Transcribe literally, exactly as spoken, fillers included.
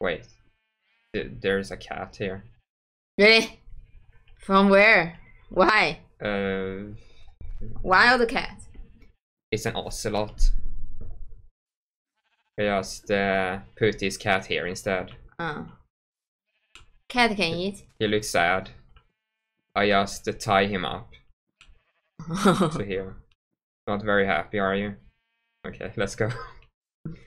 Wait, there's a cat here. Eh? From where? Why? Uh. Wild cat. It's an ocelot. Just uh, put this cat here instead. Oh. Cat can eat. He looks sad. I just uh, tie him up. To here. Not very happy, are you? Okay, let's go.